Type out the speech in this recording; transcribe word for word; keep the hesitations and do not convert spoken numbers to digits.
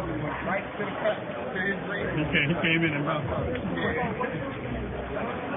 Okay, he came in and bounced.